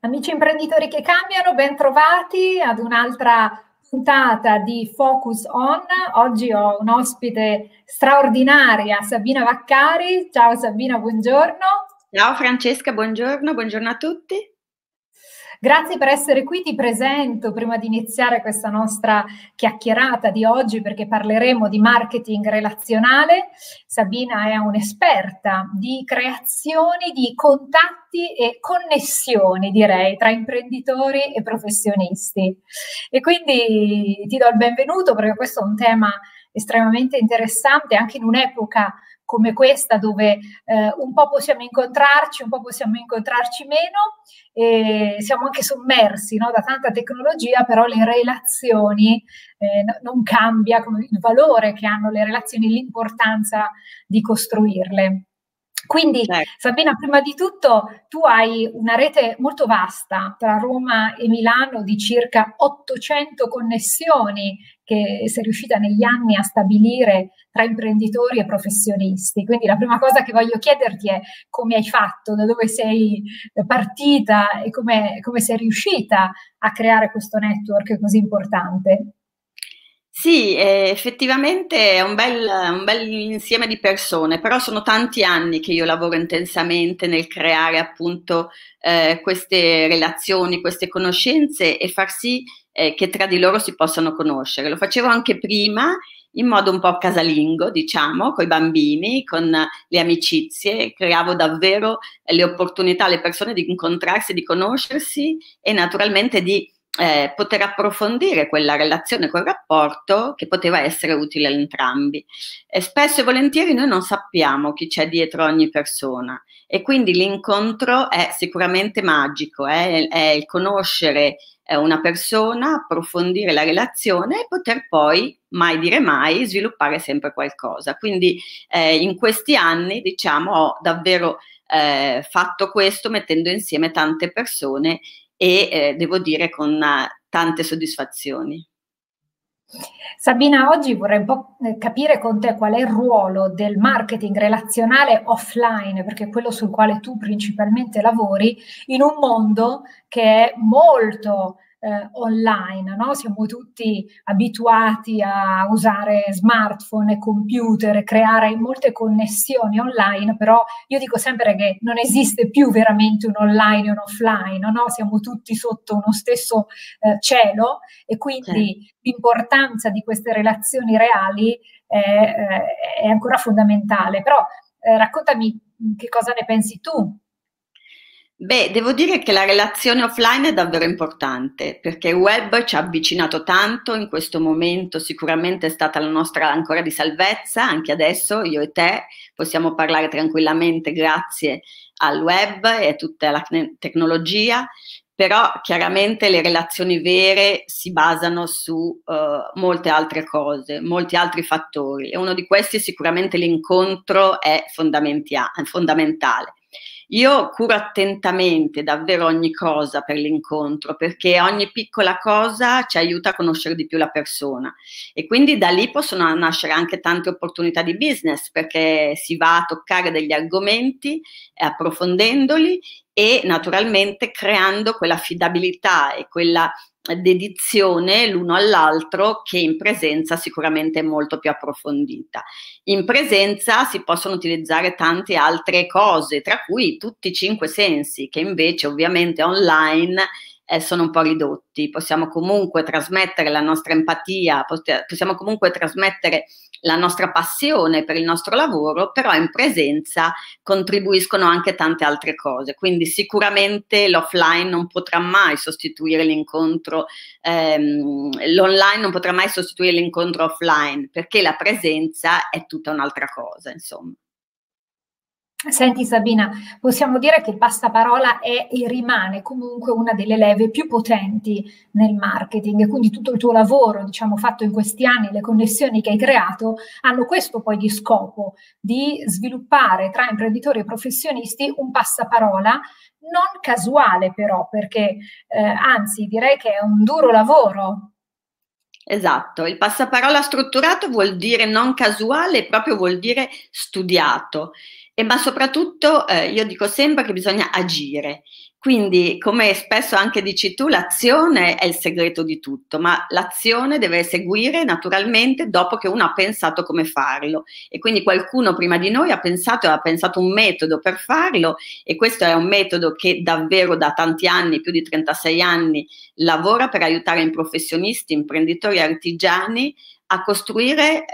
Amici imprenditori che cambiano, bentrovati ad un'altra puntata di Focus On. Oggi ho un'ospite straordinaria, Sabina Vaccari. Ciao Sabina, buongiorno. Ciao Francesca, buongiorno, buongiorno a tutti. Grazie per essere qui, ti presento prima di iniziare questa nostra chiacchierata di oggi perché parleremo di marketing relazionale. Sabina è un'esperta di creazioni, di contatti e connessioni, direi, tra imprenditori e professionisti. E quindi ti do il benvenuto perché questo è un tema estremamente interessante anche in un'epoca come questa dove un po' possiamo incontrarci, un po' possiamo incontrarci meno e siamo anche sommersi, no, da tanta tecnologia, però le relazioni non cambia come il valore che hanno le relazioni, l'importanza di costruirle. Quindi Sabina, prima di tutto tu hai una rete molto vasta tra Roma e Milano di circa 800 connessioni che sei riuscita negli anni a stabilire tra imprenditori e professionisti. Quindi la prima cosa che voglio chiederti è come hai fatto, da dove sei partita e come sei riuscita a creare questo network così importante. Sì, effettivamente è un bel insieme di persone, però sono tanti anni che io lavoro intensamente nel creare appunto queste relazioni, queste conoscenze e far sì che tra di loro si possano conoscere. Lo facevo anche prima in modo un po' casalingo, diciamo, con i bambini, con le amicizie, creavo davvero le opportunità alle persone di incontrarsi, di conoscersi e naturalmente di poter approfondire quella relazione, quel rapporto che poteva essere utile a entrambi. E spesso e volentieri noi non sappiamo chi c'è dietro ogni persona e quindi l'incontro è sicuramente magico, è il conoscere una persona, approfondire la relazione e poter poi, mai dire mai, sviluppare sempre qualcosa. Quindi in questi anni, diciamo, ho davvero fatto questo mettendo insieme tante persone e devo dire con tante soddisfazioni. Sabina, oggi vorrei un po' capire con te qual è il ruolo del marketing relazionale offline, perché è quello sul quale tu principalmente lavori, in un mondo che è molto online, no? Siamo tutti abituati a usare smartphone e computer e creare molte connessioni online, però io dico sempre che non esiste più veramente un online e un offline, no? Siamo tutti sotto uno stesso cielo e quindi l'importanza di queste relazioni reali è ancora fondamentale. Però raccontami che cosa ne pensi tu. Beh, devo dire che la relazione offline è davvero importante perché il web ci ha avvicinato tanto in questo momento, sicuramente è stata la nostra ancora di salvezza, anche adesso io e te possiamo parlare tranquillamente grazie al web e a tutta la tecnologia, però chiaramente le relazioni vere si basano su molte altre cose, molti altri fattori e uno di questi sicuramente l'incontro è fondamentale. Io curo attentamente davvero ogni cosa per l'incontro perché ogni piccola cosa ci aiuta a conoscere di più la persona e quindi da lì possono nascere anche tante opportunità di business perché si va a toccare degli argomenti approfondendoli e naturalmente creando quell'affidabilità e quella dedizione l'uno all'altro che in presenza sicuramente è molto più approfondita. In presenza si possono utilizzare tante altre cose, tra cui tutti i 5 sensi che invece ovviamente online sono un po' ridotti. Possiamo comunque trasmettere la nostra empatia, possiamo comunque trasmettere la nostra passione per il nostro lavoro, però in presenza contribuiscono anche tante altre cose, quindi sicuramente l'offline non potrà mai sostituire l'incontro, l'online non potrà mai sostituire l'incontro offline, perché la presenza è tutta un'altra cosa, insomma. Senti Sabina, possiamo dire che il passaparola è e rimane comunque una delle leve più potenti nel marketing e quindi tutto il tuo lavoro, diciamo, fatto in questi anni, le connessioni che hai creato hanno questo poi di scopo, di sviluppare tra imprenditori e professionisti un passaparola non casuale però, perché anzi direi che è un duro lavoro. Esatto, il passaparola strutturato vuol dire non casuale, proprio vuol dire studiato. Ma soprattutto io dico sempre che bisogna agire, quindi come spesso anche dici tu, l'azione è il segreto di tutto, ma l'azione deve seguire naturalmente dopo che uno ha pensato come farlo, e quindi qualcuno prima di noi ha pensato un metodo per farlo, e questo è un metodo che davvero da tanti anni, più di 36 anni, lavora per aiutare i professionisti, imprenditori, artigiani a costruire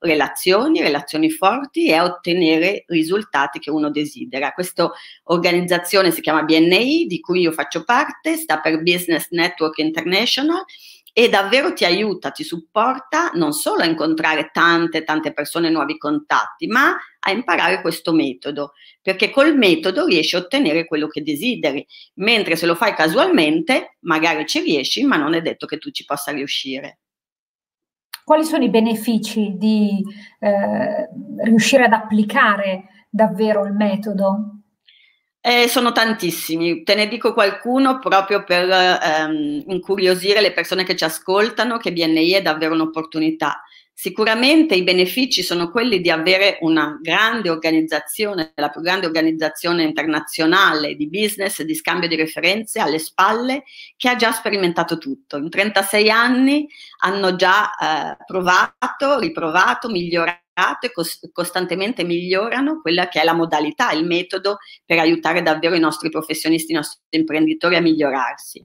relazioni forti e a ottenere risultati che uno desidera. Questa organizzazione si chiama BNI, di cui io faccio parte, sta per Business Network International, e davvero ti aiuta, ti supporta non solo a incontrare tante persone, nuovi contatti, ma a imparare questo metodo, perché col metodo riesci a ottenere quello che desideri, mentre se lo fai casualmente magari ci riesci, ma non è detto che tu ci possa riuscire. Quali sono i benefici di riuscire ad applicare davvero il metodo? Sono tantissimi, te ne dico qualcuno proprio per incuriosire le persone che ci ascoltano, che BNI è davvero un'opportunità. Sicuramente i benefici sono quelli di avere una grande organizzazione, la più grande organizzazione internazionale di business, di scambio di referenze alle spalle, che ha già sperimentato tutto. In 36 anni hanno già provato, riprovato, migliorato e costantemente migliorano quella che è la modalità, il metodo per aiutare davvero i nostri professionisti, i nostri imprenditori a migliorarsi.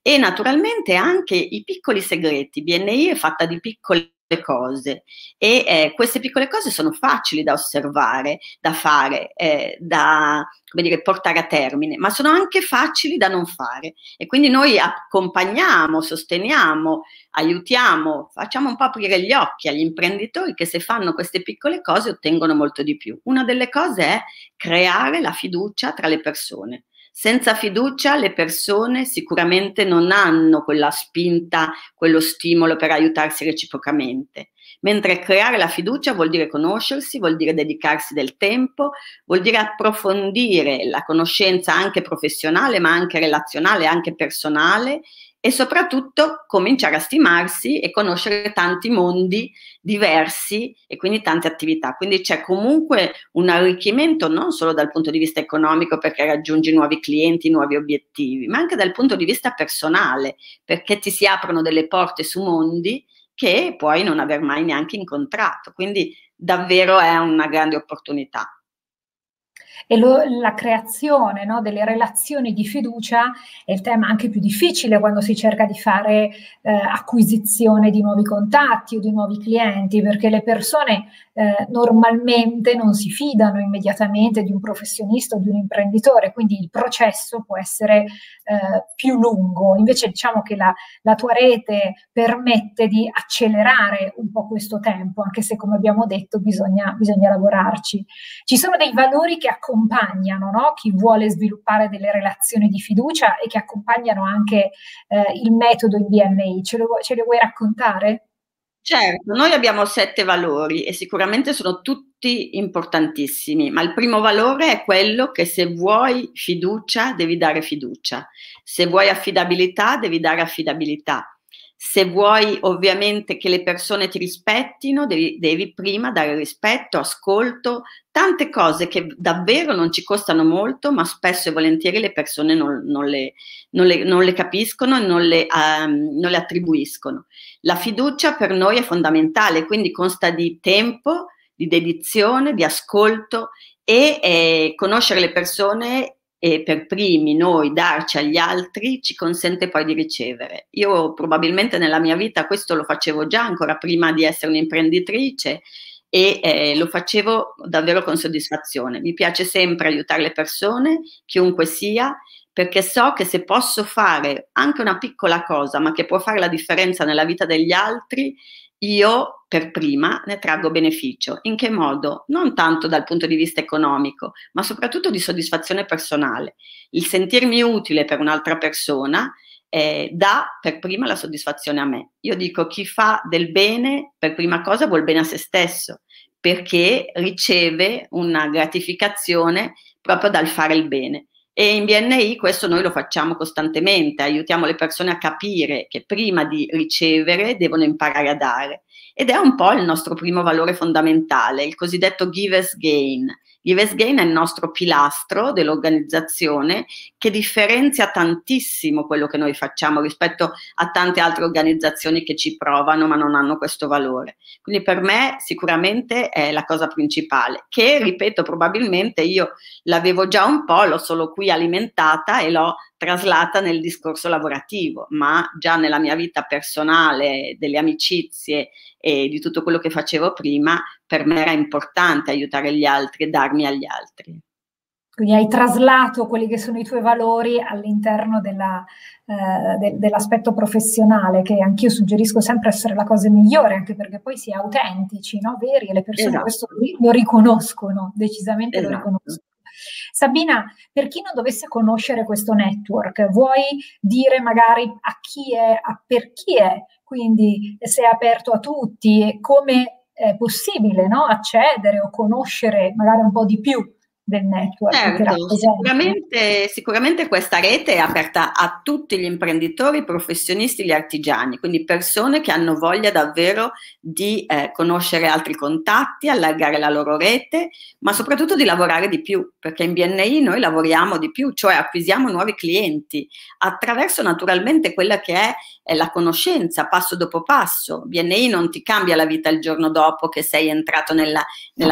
E naturalmente anche i piccoli segreti. BNI è fatta di piccole cose, e queste piccole cose sono facili da osservare, da fare, da, come dire, portare a termine, ma sono anche facili da non fare, e quindi noi accompagniamo, sosteniamo, aiutiamo, facciamo un po' aprire gli occhi agli imprenditori che se fanno queste piccole cose ottengono molto di più. Una delle cose è creare la fiducia tra le persone. Senza fiducia le persone sicuramente non hanno quella spinta, quello stimolo per aiutarsi reciprocamente, mentre creare la fiducia vuol dire conoscersi, vuol dire dedicarsi del tempo, vuol dire approfondire la conoscenza anche professionale, ma anche relazionale, anche personale, e soprattutto cominciare a stimarsi e conoscere tanti mondi diversi e quindi tante attività. Quindi c'è comunque un arricchimento non solo dal punto di vista economico, perché raggiungi nuovi clienti, nuovi obiettivi, ma anche dal punto di vista personale, perché ti si aprono delle porte su mondi che puoi non aver mai neanche incontrato. Quindi davvero è una grande opportunità. E la creazione, no, delle relazioni di fiducia è il tema anche più difficile quando si cerca di fare acquisizione di nuovi contatti o di nuovi clienti, perché le persone normalmente non si fidano immediatamente di un professionista o di un imprenditore, quindi il processo può essere più lungo. Invece diciamo che la tua rete permette di accelerare un po' questo tempo, anche se, come abbiamo detto, bisogna lavorarci. Ci sono dei valori che accompagnano, no, chi vuole sviluppare delle relazioni di fiducia e che accompagnano anche il metodo in BNI. Ce le vuoi raccontare? Certo, noi abbiamo 7 valori e sicuramente sono tutti importantissimi, ma il primo valore è quello che se vuoi fiducia devi dare fiducia, se vuoi affidabilità devi dare affidabilità, se vuoi ovviamente che le persone ti rispettino devi prima dare rispetto, ascolto, tante cose che davvero non ci costano molto, ma spesso e volentieri le persone non le capiscono e non le attribuiscono. La fiducia per noi è fondamentale, quindi consta di tempo, di dedizione, di ascolto e conoscere le persone, e per primi noi darci agli altri ci consente poi di ricevere. Io probabilmente nella mia vita questo lo facevo già ancora prima di essere un'imprenditrice, e lo facevo davvero con soddisfazione. Mi piace sempre aiutare le persone, chiunque sia, perché so che se posso fare anche una piccola cosa, ma che può fare la differenza nella vita degli altri, io per prima ne traggo beneficio. In che modo? Non tanto dal punto di vista economico, ma soprattutto di soddisfazione personale. Il sentirmi utile per un'altra persona dà per prima la soddisfazione a me. Io dico, chi fa del bene per prima cosa vuol bene a se stesso, perché riceve una gratificazione proprio dal fare il bene. E in BNI questo noi lo facciamo costantemente, aiutiamo le persone a capire che prima di ricevere devono imparare a dare, ed è un po' il nostro primo valore fondamentale, il cosiddetto Givers Gain, Givers Gain è il nostro pilastro dell'organizzazione che differenzia tantissimo quello che noi facciamo rispetto a tante altre organizzazioni che ci provano ma non hanno questo valore. Quindi per me sicuramente è la cosa principale che, ripeto, probabilmente io l'avevo già un po', l'ho solo qui alimentata e l'ho traslata nel discorso lavorativo, ma già nella mia vita personale, delle amicizie e di tutto quello che facevo prima, per me era importante aiutare gli altri e darmi agli altri. Quindi hai traslato quelli che sono i tuoi valori all'interno dell'aspetto professionale, che anch'io suggerisco sempre essere la cosa migliore, anche perché poi si è autentici, no? Veri, e le persone, esatto, questo lo riconoscono, decisamente, esatto, lo riconoscono. Sabina, per chi non dovesse conoscere questo network, vuoi dire magari a chi è, per chi è, quindi se è aperto a tutti e come è possibile, no, accedere o conoscere magari un po' di più del network? Certo, sicuramente questa rete è aperta a tutti gli imprenditori, i professionisti, gli artigiani, quindi persone che hanno voglia davvero di conoscere altri contatti, allargare la loro rete, ma soprattutto di lavorare di più, perché in BNI noi lavoriamo di più, cioè acquisiamo nuovi clienti attraverso naturalmente quella che è la conoscenza passo dopo passo. BNI non ti cambia la vita il giorno dopo che sei entrato nella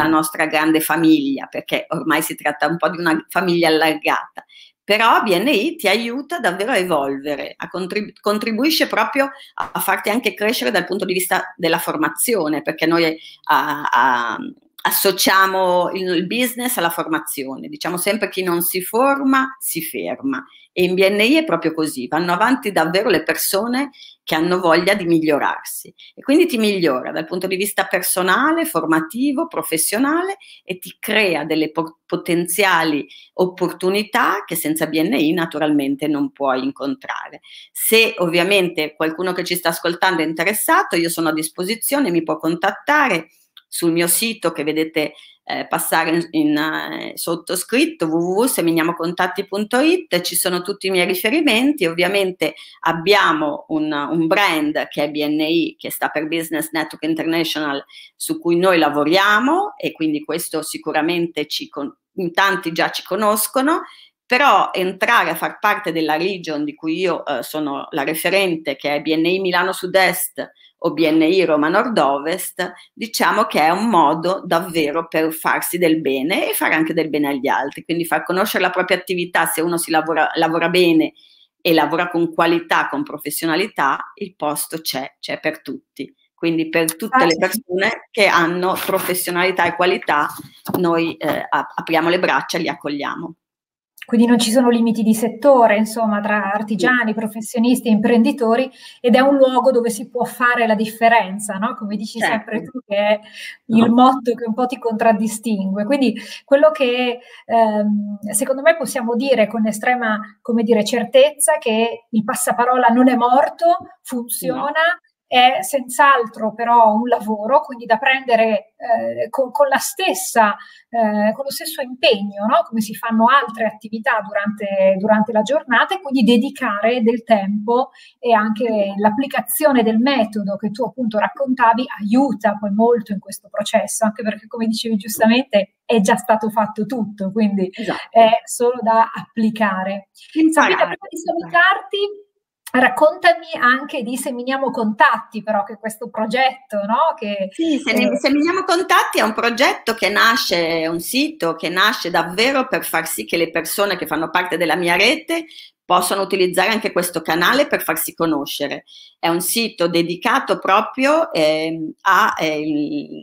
nostra grande famiglia, perché ormai si tratta un po' di una famiglia allargata, però BNI ti aiuta davvero a evolvere, a contribuisce proprio a farti anche crescere dal punto di vista della formazione, perché noi associamo il business alla formazione, diciamo sempre chi non si forma si ferma, e in BNI è proprio così, vanno avanti davvero le persone che hanno voglia di migliorarsi, e quindi ti migliora dal punto di vista personale, formativo, professionale, e ti crea delle potenziali opportunità che senza BNI naturalmente non puoi incontrare. Se ovviamente qualcuno che ci sta ascoltando è interessato, io sono a disposizione, mi può contattare sul mio sito che vedete passare in sottoscritto, www.seminiamocontatti.it, ci sono tutti i miei riferimenti. Ovviamente abbiamo un brand che è BNI, che sta per Business Network International, su cui noi lavoriamo, e quindi questo sicuramente in tanti già ci conoscono, però entrare a far parte della region di cui io sono la referente, che è BNI Milano Sud-Est o BNI Roma Nord-Ovest, diciamo che è un modo davvero per farsi del bene e fare anche del bene agli altri, quindi far conoscere la propria attività. Se uno si lavora bene e lavora con qualità, con professionalità, il posto c'è per tutti, quindi per tutte le persone che hanno professionalità e qualità noi apriamo le braccia e li accogliamo. Quindi non ci sono limiti di settore, insomma, tra artigiani, professionisti e imprenditori, ed è un luogo dove si può fare la differenza, no? Come dici sempre tu, che è il motto che un po' ti contraddistingue. Quindi quello che secondo me possiamo dire con estrema, come dire, certezza, che il passaparola non è morto, funziona, è senz'altro però un lavoro, quindi da prendere con lo stesso impegno, no? Come si fanno altre attività durante la giornata, e quindi dedicare del tempo, e anche l'applicazione del metodo che tu appunto raccontavi aiuta poi molto in questo processo, anche perché, come dicevi giustamente, è già stato fatto tutto, quindi è solo da applicare. Sabina, prima di salutarti, raccontami anche di Seminiamo Contatti, però, che è questo progetto, no? Seminiamo Contatti è un progetto che nasce, è un sito che nasce davvero per far sì che le persone che fanno parte della mia rete possono utilizzare anche questo canale per farsi conoscere. È un sito dedicato proprio al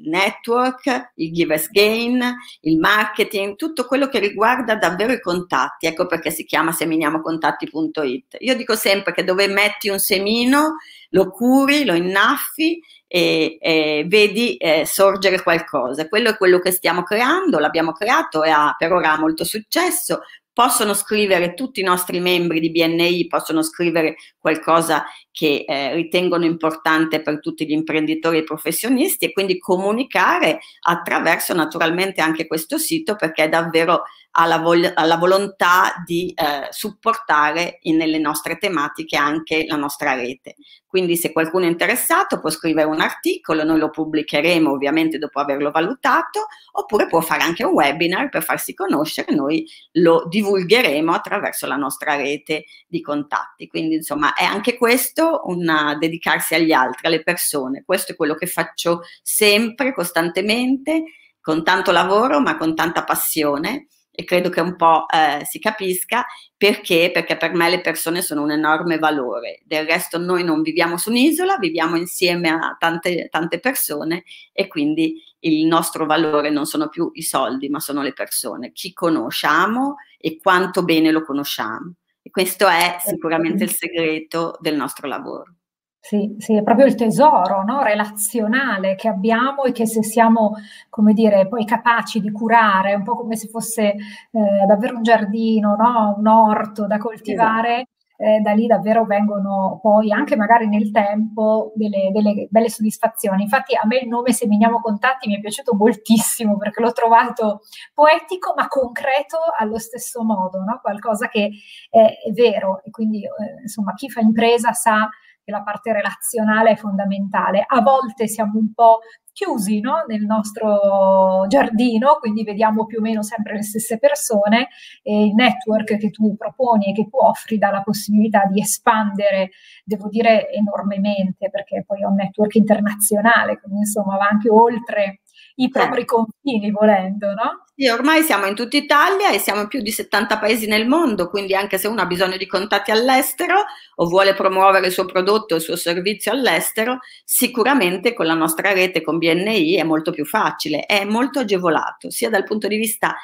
network, il Givers Gain, il marketing, tutto quello che riguarda davvero i contatti. Ecco perché si chiama seminiamocontatti.it. Io dico sempre che dove metti un semino, lo curi, lo innaffi e vedi sorgere qualcosa. Quello è quello che stiamo creando, l'abbiamo creato e per ora ha molto successo. Possono scrivere tutti i nostri membri di BNI, possono scrivere qualcosa che ritengono importante per tutti gli imprenditori e professionisti, e quindi comunicare attraverso naturalmente anche questo sito, perché è davvero alla volontà di supportare nelle nostre tematiche anche la nostra rete. Quindi se qualcuno è interessato può scrivere un articolo, noi lo pubblicheremo ovviamente dopo averlo valutato, oppure può fare anche un webinar per farsi conoscere, noi lo divulgheremo attraverso la nostra rete di contatti. Quindi insomma è anche questo un dedicarsi agli altri, alle persone, questo è quello che faccio sempre, costantemente, con tanto lavoro ma con tanta passione. E credo che un po' si capisca perché, per me le persone sono un enorme valore. Del resto noi non viviamo su un'isola, viviamo insieme a tante persone e quindi il nostro valore non sono più i soldi, ma sono le persone, chi conosciamo e quanto bene lo conosciamo. E questo è sicuramente il segreto del nostro lavoro. Sì, sì, è proprio il tesoro, no? Relazionale che abbiamo e che se siamo, come dire, poi capaci di curare, un po' come se fosse davvero un giardino, no? Un orto da coltivare, esatto. Da lì davvero vengono poi anche magari nel tempo delle belle soddisfazioni. Infatti a me il nome Seminiamo Contatti mi è piaciuto moltissimo perché l'ho trovato poetico ma concreto allo stesso modo, no? Qualcosa che è vero e quindi insomma chi fa impresa sa che la parte relazionale è fondamentale. A volte siamo un po' chiusi, no? Nel nostro giardino, quindi vediamo più o meno sempre le stesse persone e il network che tu proponi e che tu offri dà la possibilità di espandere, devo dire, enormemente, perché poi è un network internazionale, quindi insomma va anche oltre i propri confini volendo, no? Sì, ormai siamo in tutta Italia e siamo in più di 70 paesi nel mondo, quindi anche se uno ha bisogno di contatti all'estero o vuole promuovere il suo prodotto o il suo servizio all'estero, sicuramente con la nostra rete, con BNI, è molto più facile, è molto agevolato, sia dal punto di vista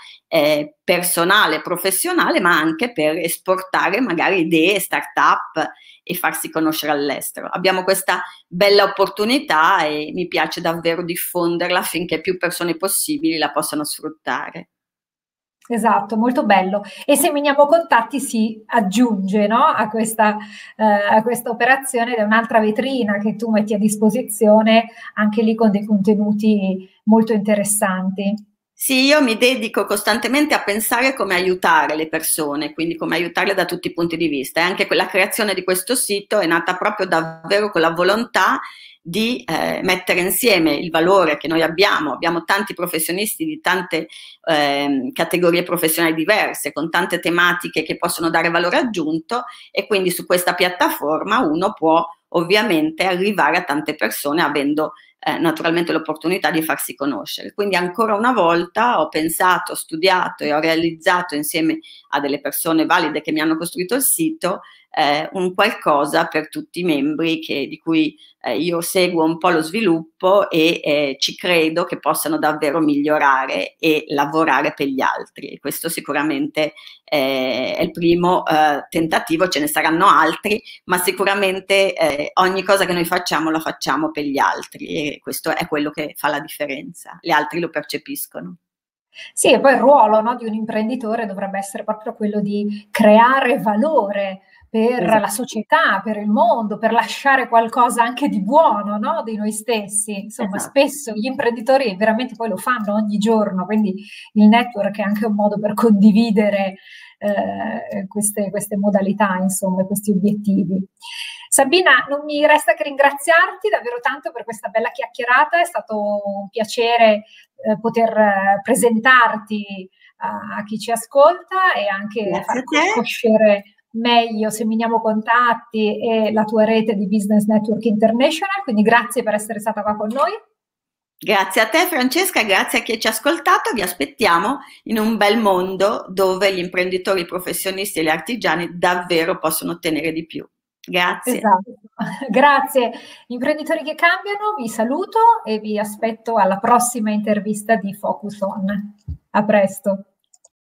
personale, professionale, ma anche per esportare magari idee, start-up e farsi conoscere all'estero. Abbiamo questa bella opportunità e mi piace davvero diffonderla affinché più persone possibili la possano sfruttare. Esatto, molto bello. E Seminiamo Contatti si aggiunge, no? A questa operazione ed è un'altra vetrina che tu metti a disposizione anche lì con dei contenuti molto interessanti. Sì, io mi dedico costantemente a pensare come aiutare le persone, quindi come aiutarle da tutti i punti di vista. E anche la creazione di questo sito è nata proprio davvero con la volontà di mettere insieme il valore che noi abbiamo. Abbiamo tanti professionisti di tante categorie professionali diverse, con tante tematiche che possono dare valore aggiunto e quindi su questa piattaforma uno può ovviamente arrivare a tante persone avendo naturalmente l'opportunità di farsi conoscere. Quindi ancora una volta ho pensato, ho studiato e ho realizzato insieme a delle persone valide che mi hanno costruito il sito un qualcosa per tutti i membri di cui io seguo un po' lo sviluppo e ci credo che possano davvero migliorare e lavorare per gli altri. E questo sicuramente è il primo tentativo, ce ne saranno altri, ma sicuramente ogni cosa che noi facciamo la facciamo per gli altri e questo è quello che fa la differenza, gli altri lo percepiscono. Sì, e poi il ruolo, no, di un imprenditore dovrebbe essere proprio quello di creare valore per la società, per il mondo, per lasciare qualcosa anche di buono, no? Di noi stessi. Insomma, esatto. Spesso gli imprenditori veramente poi lo fanno ogni giorno, quindi il network è anche un modo per condividere queste modalità, insomma, questi obiettivi. Sabina, non mi resta che ringraziarti davvero tanto per questa bella chiacchierata, è stato un piacere poter presentarti a chi ci ascolta e anche far conoscere meglio Seminiamo Contatti e la tua rete di Business Network International, quindi grazie per essere stata qua con noi. Grazie a te Francesca, grazie a chi ci ha ascoltato, vi aspettiamo in un bel mondo dove gli imprenditori, i professionisti e gli artigiani davvero possono ottenere di più. Grazie. Esatto. Grazie. Imprenditori che cambiano, vi saluto e vi aspetto alla prossima intervista di Focus On. A presto.